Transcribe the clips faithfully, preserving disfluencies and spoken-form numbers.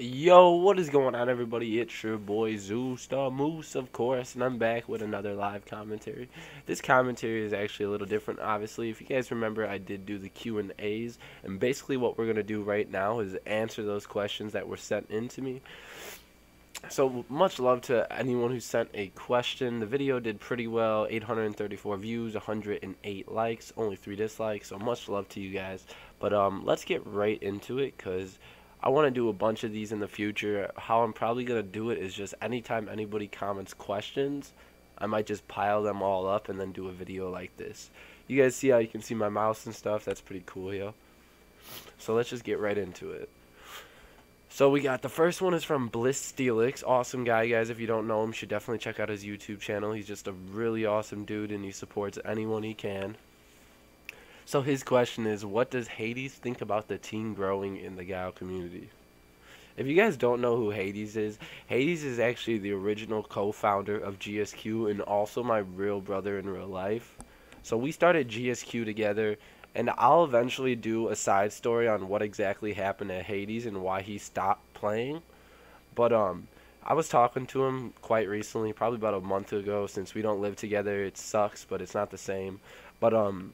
Yo, what is going on, everybody? It's your boy ZooStarMoose, of course, and I'm back with another live commentary. This commentary is actually a little different, obviously. If you guys remember, I did do the Q and A's, and basically what we're going to do right now is answer those questions that were sent in to me. So, much love to anyone who sent a question. The video did pretty well, eight hundred thirty-four views, one hundred eight likes, only three dislikes, so much love to you guys. But um, let's get right into it, because I want to do a bunch of these in the future. How I'm probably going to do it is just anytime anybody comments questions, I might just pile them all up and then do a video like this. You guys see how you can see my mouse and stuff? That's pretty cool, yo. So let's just get right into it. So we got, the first one is from Bliss Steelix. Awesome guy, guys. If you don't know him, you should definitely check out his YouTube channel. He's just a really awesome dude, and he supports anyone he can. So his question is, what does Hades think about the team growing in the GoW community? If you guys don't know who Hades is, Hades is actually the original co-founder of G S Q and also my real brother in real life. So we started G S Q together, and I'll eventually do a side story on what exactly happened to Hades and why he stopped playing. But um, I was talking to him quite recently, probably about a month ago. Since we don't live together, it sucks, but it's not the same. But um.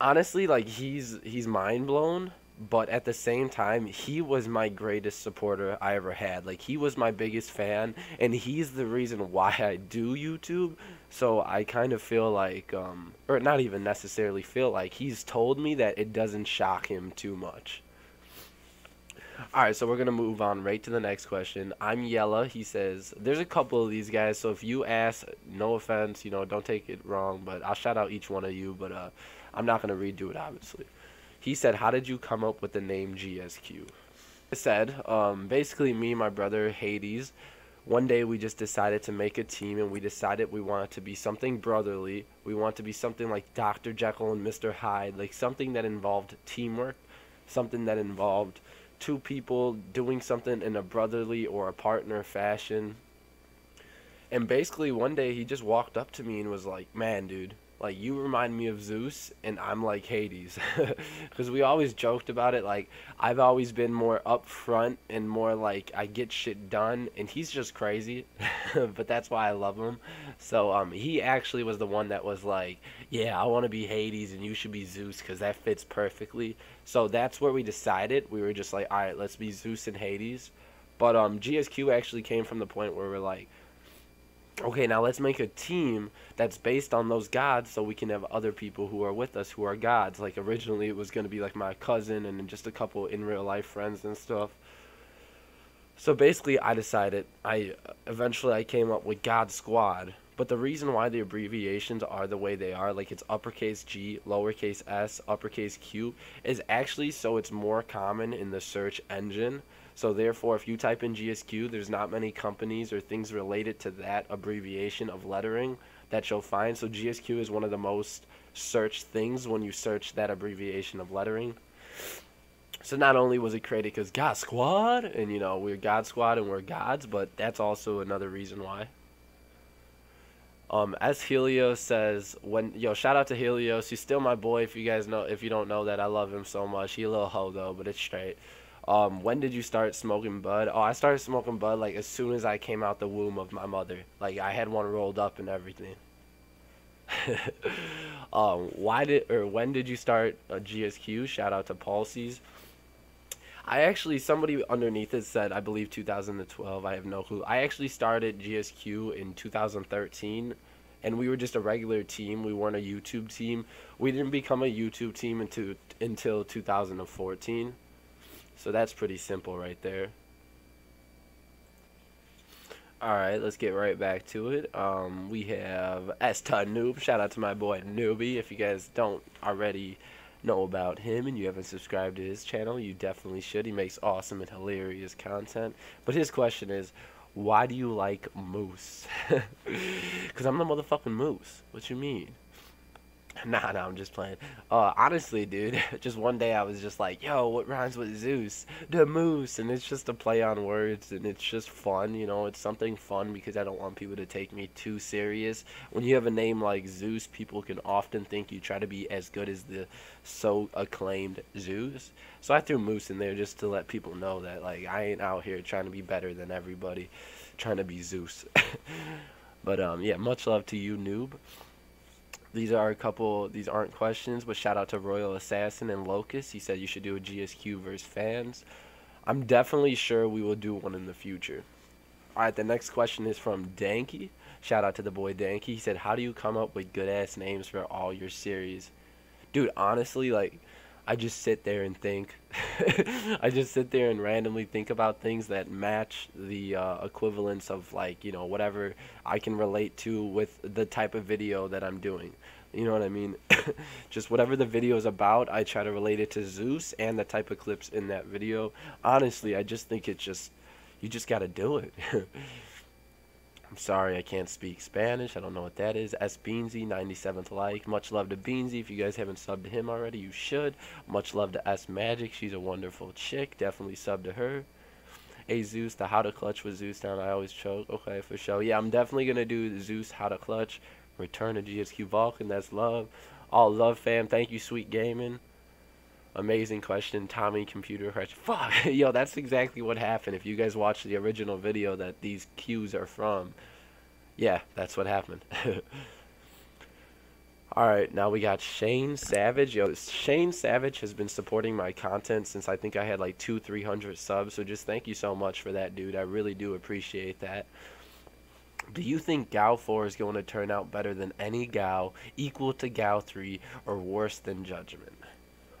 honestly, like, he's he's mind blown, but at the same time, he was my greatest supporter I ever had. Like, he was my biggest fan, and he's the reason why I do YouTube. So I kind of feel like, um, or not even necessarily feel like, he's told me that it doesn't shock him too much. Alright, so we're going to move on right to the next question. I'm Yella. He says, there's a couple of these guys, so if you ask, no offense, you know, don't take it wrong, but I'll shout out each one of you, but uh, I'm not going to redo it, obviously. He said, how did you come up with the name G S Q? I said, um, basically me and my brother Hades, one day we just decided to make a team, and we decided we wanted to be something brotherly. We wanted to be something like Doctor Jekyll and Mister Hyde, like something that involved teamwork, something that involved two people doing something in a brotherly or a partner fashion. And basically one day he just walked up to me and was like, man, dude, like, you remind me of Zeus and I'm like Hades, because we always joked about it. Like, I've always been more upfront and more like I get shit done, and he's just crazy. But that's why I love him. So um, he actually was the one that was like, yeah, I want to be Hades and you should be Zeus, because that fits perfectly. So that's where we decided. We were just like, all right, let's be Zeus and Hades. But um, G S Q actually came from the point where we're like, okay, now let's make a team that's based on those gods, so we can have other people who are with us who are gods. Like, originally it was going to be like my cousin and just a couple in real life friends and stuff. So basically I decided, I eventually I came up with God Squad. But the reason why the abbreviations are the way they are, like it's uppercase G, lowercase s, uppercase Q, is actually so it's more common in the search engine. So therefore, if you type in G S Q, there's not many companies or things related to that abbreviation of lettering that you'll find. So G S Q is one of the most searched things when you search that abbreviation of lettering. So not only was it created because God Squad, and you know, we're God Squad and we're gods, but that's also another reason why. Um, as Helios says, when yo, shout out to Helios, he's still my boy. If you guys know, if you don't know that, I love him so much. He a little hoe though, but it's straight. Um, when did you start smoking bud? Oh, I started smoking bud, like, as soon as I came out the womb of my mother. Like, I had one rolled up and everything. um, why did, or when did you start a G S Q? Shout out to Palsies. I actually, somebody underneath it said, I believe two thousand twelve, I have no clue. I actually started G S Q in two thousand thirteen, and we were just a regular team. We weren't a YouTube team. We didn't become a YouTube team until, until two thousand fourteen. So that's pretty simple right there. Alright, let's get right back to it. Um, we have Esta Noob. Shout out to my boy Noobie. If you guys don't already know about him and you haven't subscribed to his channel, you definitely should. He makes awesome and hilarious content. But his question is, why do you like moose? Because I'm the motherfucking moose. What you mean? Nah, nah, I'm just playing. Uh, honestly, dude, just one day I was just like, yo, what rhymes with Zeus? The moose. And it's just a play on words, and it's just fun, you know. It's something fun because I don't want people to take me too serious. When you have a name like Zeus, people can often think you try to be as good as the so acclaimed Zeus. So I threw moose in there just to let people know that, like, I ain't out here trying to be better than everybody, trying to be Zeus. But, um, yeah, much love to you, noob. These are a couple, these aren't questions, but shout out to Royal Assassin and Locus. He said you should do a G S Q versus fans. I'm definitely sure we will do one in the future. Alright, the next question is from Danky. Shout out to the boy Danky. He said, how do you come up with good ass names for all your series? Dude, honestly, like, I just sit there and think. I just sit there and randomly think about things that match the uh, equivalence of, like, you know, whatever I can relate to with the type of video that I'm doing. You know what I mean? Just whatever the video is about, I try to relate it to Zeus and the type of clips in that video. Honestly, I just think it's just, you just got to do it. I'm sorry I can't speak Spanish. I don't know what that is. S. Beansy, ninety-seventh like. Much love to Beansy. If you guys haven't subbed to him already, you should. Much love to S. Magic. She's a wonderful chick. Definitely sub to her. Hey, Zeus, the how to clutch with Zeus down. I always choke. Okay, for sure. Yeah, I'm definitely going to do the Zeus how to clutch. Return to G S Q Vulcan. That's love. All love, fam. Thank you, Sweet Gaming. Amazing question, Tommy Computer Hutch. Fuck, yo, that's exactly what happened. If you guys watched the original video that these cues are from, yeah, that's what happened. Alright, now we got Shane Savage. Yo, Shane Savage has been supporting my content since I think I had like two, three hundred subs, so just thank you so much for that, dude. I really do appreciate that. Do you think GoW four is going to turn out better than any GoW, equal to GoW three, or worse than Judgment?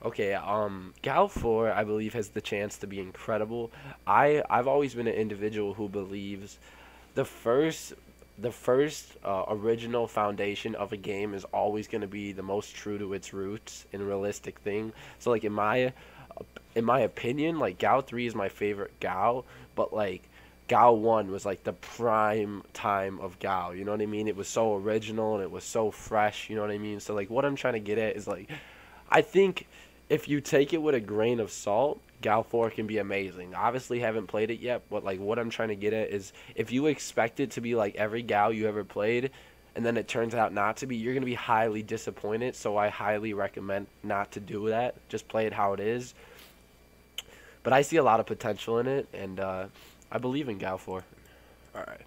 Okay, um, GoW four, I believe, has the chance to be incredible. I, I've always been an individual who believes the first, the first uh, original foundation of a game is always going to be the most true to its roots and realistic thing. So, like, in my, in my opinion, like, GoW three is my favorite GoW, but, like, GoW one was like the prime time of GoW, you know what I mean? It was so original and it was so fresh, you know what I mean? So, like, what I'm trying to get at is, like, I think if you take it with a grain of salt, GoW four can be amazing. Obviously, haven't played it yet, but like what I'm trying to get at is if you expect it to be like every GoW you ever played, and then it turns out not to be, you're gonna be highly disappointed. So I highly recommend not to do that. Just play it how it is. But I see a lot of potential in it, and uh, I believe in GoW four. All right.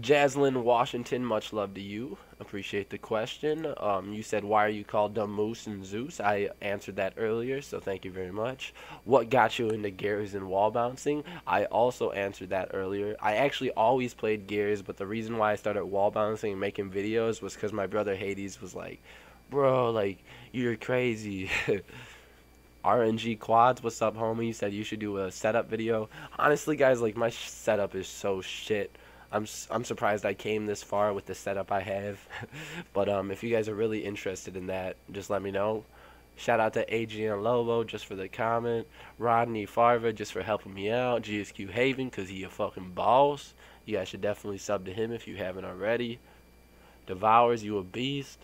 Jaslyn Washington, much love to you. Appreciate the question. Um, you said, why are you called the Moose and Zeus? I answered that earlier, so thank you very much. What got you into Gears and wall bouncing? I also answered that earlier. I actually always played Gears, but the reason why I started wall bouncing and making videos was because my brother Hades was like, bro, like, you're crazy. R N G quads, what's up, homie? You said you should do a setup video. Honestly, guys, like, my setup is so shit. I'm, I'm surprised I came this far with the setup I have. But um, if you guys are really interested in that, just let me know. Shout out to A G N Lobo just for the comment. Rodney Farver just for helping me out. G S Q Haven because he a fucking boss. You guys should definitely sub to him if you haven't already. Devours, you a beast.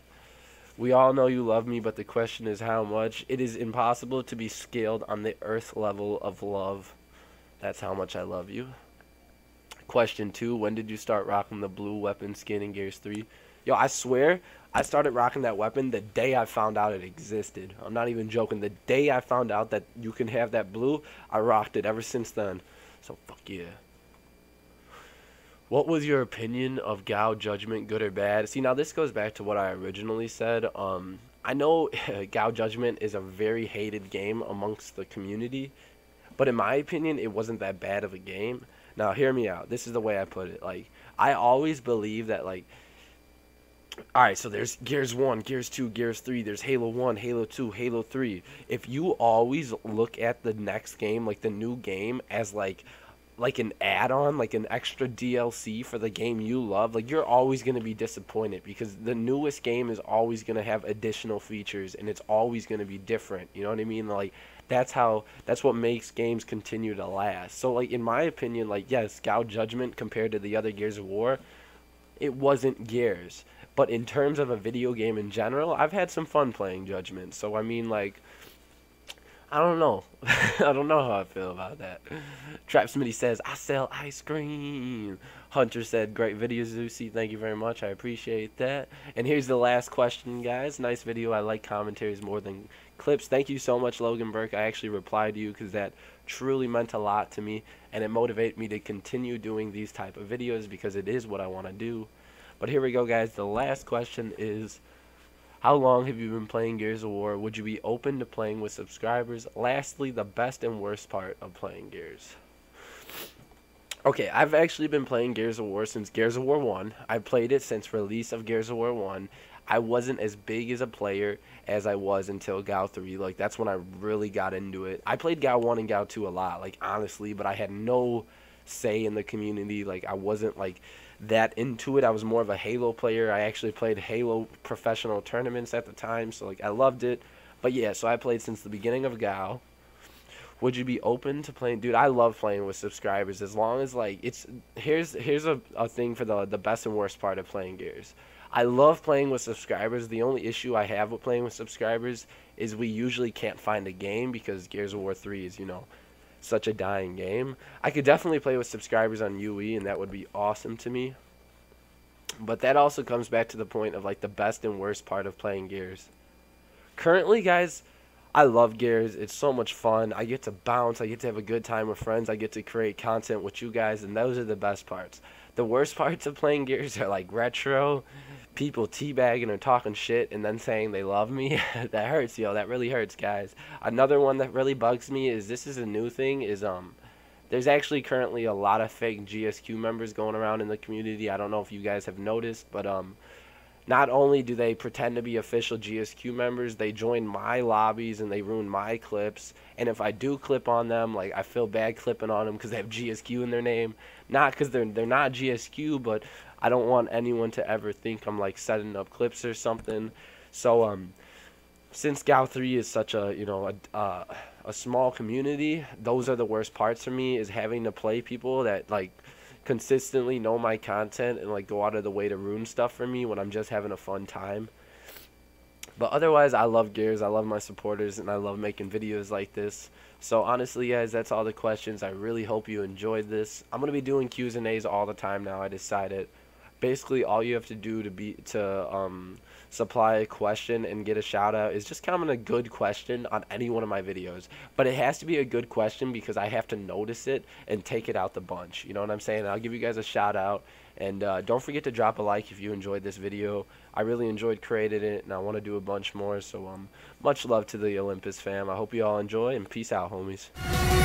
We all know you love me, but the question is how much. It is impossible to be scaled on the earth level of love. That's how much I love you. Question two, when did you start rocking the blue weapon skin in Gears three? Yo, I swear, I started rocking that weapon the day I found out it existed. I'm not even joking. The day I found out that you can have that blue, I rocked it ever since then. So, fuck yeah. What was your opinion of GoW Judgment, good or bad? See, now this goes back to what I originally said. Um, I know GoW Judgment is a very hated game amongst the community, but in my opinion, it wasn't that bad of a game. Now, hear me out. This is the way I put it. Like, I always believe that, like, all right, so there's Gears one, Gears two, Gears three, there's Halo one, Halo two, Halo three. If you always look at the next game, like the new game, as, like, like an add-on, like an extra D L C for the game you love, like, you're always going to be disappointed because the newest game is always going to have additional features and it's always going to be different. You know what I mean? Like, that's how, that's what makes games continue to last. So, like, in my opinion, like, yes, GoW Judgment compared to the other Gears of War it wasn't Gears. But in terms of a video game in general, I've had some fun playing Judgment. So, I mean, like, I don't know. I don't know how I feel about that. Trap Smitty says, I sell ice cream. Hunter said, great video, Zusi. Thank you very much. I appreciate that. And here's the last question, guys. Nice video. I like commentaries more than clips. Thank you so much, Logan Burke. I actually replied to you because that truly meant a lot to me. And it motivated me to continue doing these type of videos because it is what I want to do. But here we go, guys. The last question is, how long have you been playing Gears of War? Would you be open to playing with subscribers? Lastly, the best and worst part of playing Gears. Okay, I've actually been playing Gears of War since Gears of War one. I played it since release of Gears of War one. I wasn't as big as a player as I was until GoW three. Like, that's when I really got into it. I played GoW one and GoW two a lot, like, honestly, but I had no say in the community. Like, I wasn't, like, that into it. I was more of a Halo player. I actually played Halo professional tournaments at the time, so like I loved it. But yeah, so I played since the beginning of GoW. Would you be open to playing? Dude, I love playing with subscribers, as long as like it's here's here's a, a thing for the the best and worst part of playing Gears. I love playing with subscribers. The only issue I have with playing with subscribers is we usually can't find a game because Gears of War three is, you know, such a dying game. I could definitely play with subscribers on U E, and that would be awesome to me. But that also comes back to the point of like the best and worst part of playing Gears. Currently, guys, I love Gears. It's so much fun. I get to bounce. I get to have a good time with friends. I get to create content with you guys, and those are the best parts. The worst parts of playing Gears are like retro, people teabagging or talking shit and then saying they love me. That hurts, yo. That really hurts, guys. Another one that really bugs me is, this is a new thing, is um, there's actually currently a lot of fake G S Q members going around in the community. I don't know if you guys have noticed, but um, not only do they pretend to be official G S Q members, they join my lobbies and they ruin my clips. And if I do clip on them, like, I feel bad clipping on them because they have G S Q in their name. Not because they're, they're not G S Q, but I don't want anyone to ever think I'm, like, setting up clips or something. So, um, since GoW three is such a, you know, a, uh, a small community, those are the worst parts for me, is having to play people that, like, consistently know my content and like go out of the way to ruin stuff for me when I'm just having a fun time. But otherwise, I love Gears, I love my supporters, and I love making videos like this. So honestly, guys, that's all the questions. I really hope you enjoyed this. I'm gonna be doing Q's and A's all the time now. I decided basically all you have to do to be to um supply a question and get a shout out is just comment a good question on any one of my videos. But it has to be a good question because I have to notice it and take it out the bunch. You know what I'm saying? I'll give you guys a shout out, and uh, don't forget to drop a like if you enjoyed this video. I really enjoyed creating it, and I want to do a bunch more. So um, much love to the Olympus fam. I hope you all enjoy, and peace out, homies.